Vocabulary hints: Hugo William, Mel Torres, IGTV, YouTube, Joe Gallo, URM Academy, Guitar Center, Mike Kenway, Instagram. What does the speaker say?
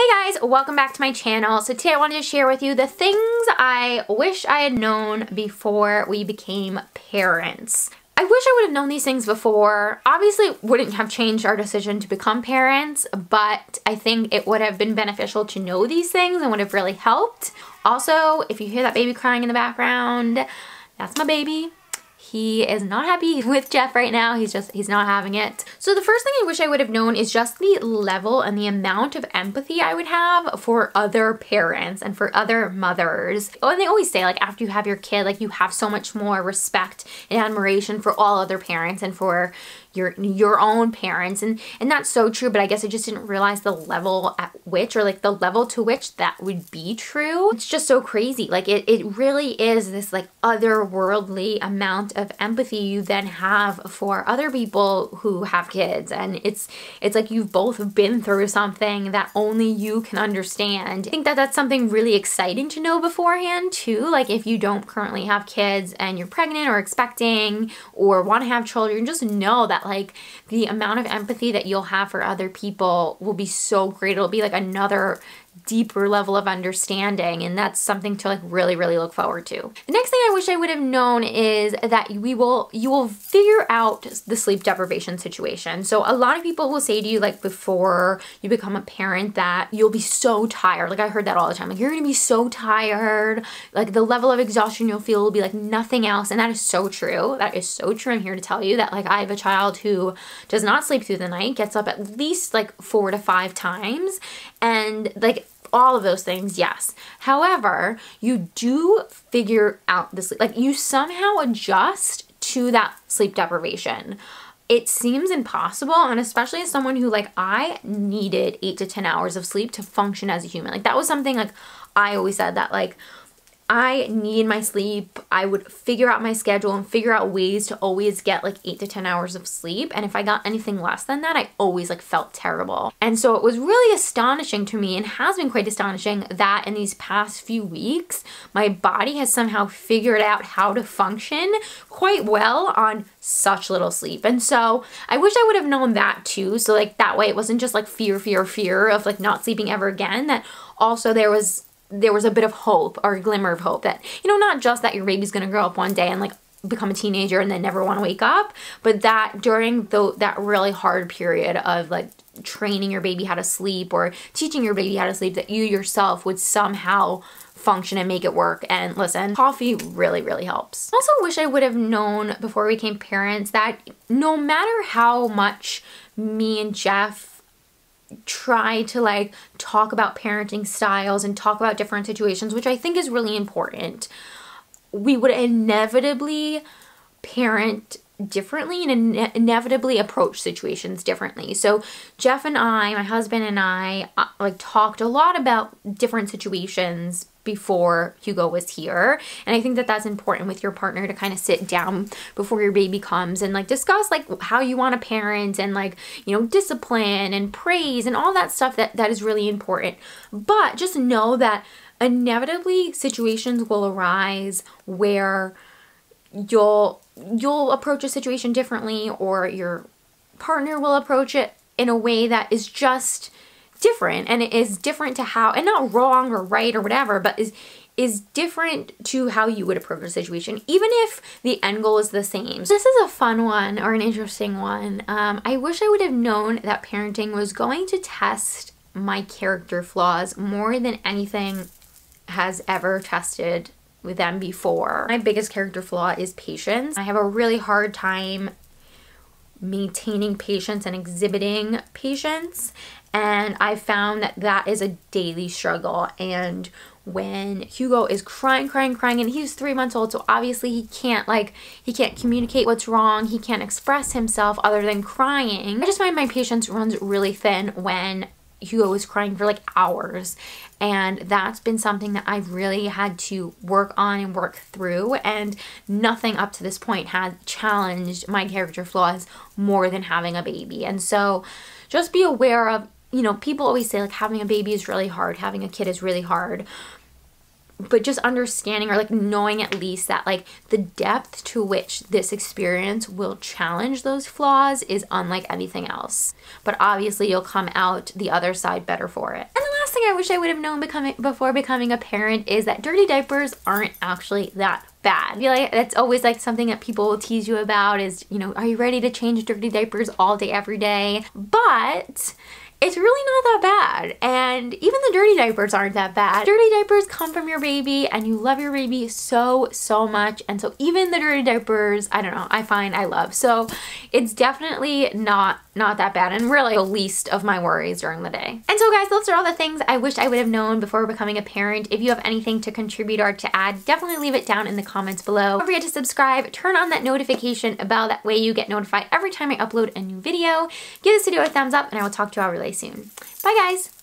Hey guys, welcome back to my channel. So today I wanted to share with you the things I wish I had known before we became parents. I wish I would have known these things before. Obviously it wouldn't have changed our decision to become parents, but I think it would have been beneficial to know these things and would have really helped. Also, if you hear that baby crying in the background, that's my baby. He is not happy with Jeff right now. He's not having it. So the first thing I wish I would have known is just the level and the amount of empathy I would have for other parents and for other mothers. Oh, and they always say, like, after you have your kid, like, you have so much more respect and admiration for all other parents and for your own parents. And that's so true, but I guess I just didn't realize the level at which, or like the level to which that would be true. It's just so crazy. Like it really is this like otherworldly amount of empathy you then have for other people who have kids. And it's like you've both been through something that only you can understand. I think that that's something really exciting to know beforehand too. Like if you don't currently have kids and you're pregnant or expecting or want to have children, just know that like the amount of empathy that you'll have for other people will be so great. It'll be like another deeper level of understanding, and that's something to like really look forward to. The next thing I wish I would have known is that you will figure out the sleep deprivation situation. So a lot of people will say to you, like, before you become a parent, that you'll be so tired. Like I heard that all the time, like, you're gonna be so tired, like the level of exhaustion you'll feel will be like nothing else. And that is so true. That is so true. I'm here to tell you that, like, I have a child who does not sleep through the night, gets up at least like 4 to 5 times, and like all of those things, yes. However, you do figure out the sleep. Like, you somehow adjust to that sleep deprivation. It seems impossible, and especially as someone who, like, I needed 8 to 10 hours of sleep to function as a human. Like, that was something, like, I always said that, like, I need my sleep. I would figure out my schedule and figure out ways to always get like 8 to 10 hours of sleep. And if I got anything less than that, I always like felt terrible. And so it was really astonishing to me, and has been quite astonishing, that in these past few weeks, my body has somehow figured out how to function quite well on such little sleep. And so I wish I would have known that too. So like that way it wasn't just like fear of like not sleeping ever again. That also there was a bit of hope, or a glimmer of hope, that, you know, not just that your baby's gonna grow up one day and like become a teenager and then never want to wake up, but that during that really hard period of like training your baby how to sleep or teaching your baby how to sleep, that you yourself would somehow function and make it work. And listen, coffee really helps. I also wish I would have known before we became parents that no matter how much me and Jeff try to like talk about parenting styles and talk about different situations, which I think is really important, we would inevitably parent differently and inevitably approach situations differently. So Jeff and I, my husband and I, like talked a lot about different situations before Hugo was here. And I think that that's important with your partner, to kind of sit down before your baby comes and like discuss like how you want to parent and like, you know, discipline and praise and all that stuff that is really important. But just know that inevitably situations will arise where you'll approach a situation differently, or your partner will approach it in a way that is just different, and it is different to how, and not wrong or right or whatever, but is different to how you would approach a situation, even if the end goal is the same. This is a fun one, or an interesting one. I wish I would have known that parenting was going to test my character flaws more than anything has ever tested with them before. My biggest character flaw is patience. I have a really hard time maintaining patience and exhibiting patience. And I found that is a daily struggle. And when Hugo is crying, and he's 3 months old, so obviously he can't communicate what's wrong. He can't express himself other than crying. I just find my patience runs really thin when Hugo is crying for like hours. And that's been something that I've really had to work on and work through. And nothing up to this point has challenged my character flaws more than having a baby. And so just be aware of, you know, people always say like having a baby is really hard, having a kid is really hard. But just understanding, or like knowing at least, that like the depth to which this experience will challenge those flaws is unlike anything else. But obviously you'll come out the other side better for it. And the last last thing I wish I would have known before becoming a parent is that dirty diapers aren't actually that bad. I feel like that's always like something that people will tease you about is, you know, are you ready to change dirty diapers all day every day? But it's really not that bad, and even the dirty diapers aren't that bad. Dirty diapers come from your baby, and you love your baby so much, and so even the dirty diapers, I don't know, I find I love. So it's definitely not that bad, and really the least of my worries during the day. And so guys, those are all the things I wish I would have known before becoming a parent. If you have anything to contribute or to add, definitely leave it down in the comments below. Don't forget to subscribe, turn on that notification bell, that way you get notified every time I upload a new video. Give this video a thumbs up, and I will talk to you all really soon. Bye guys!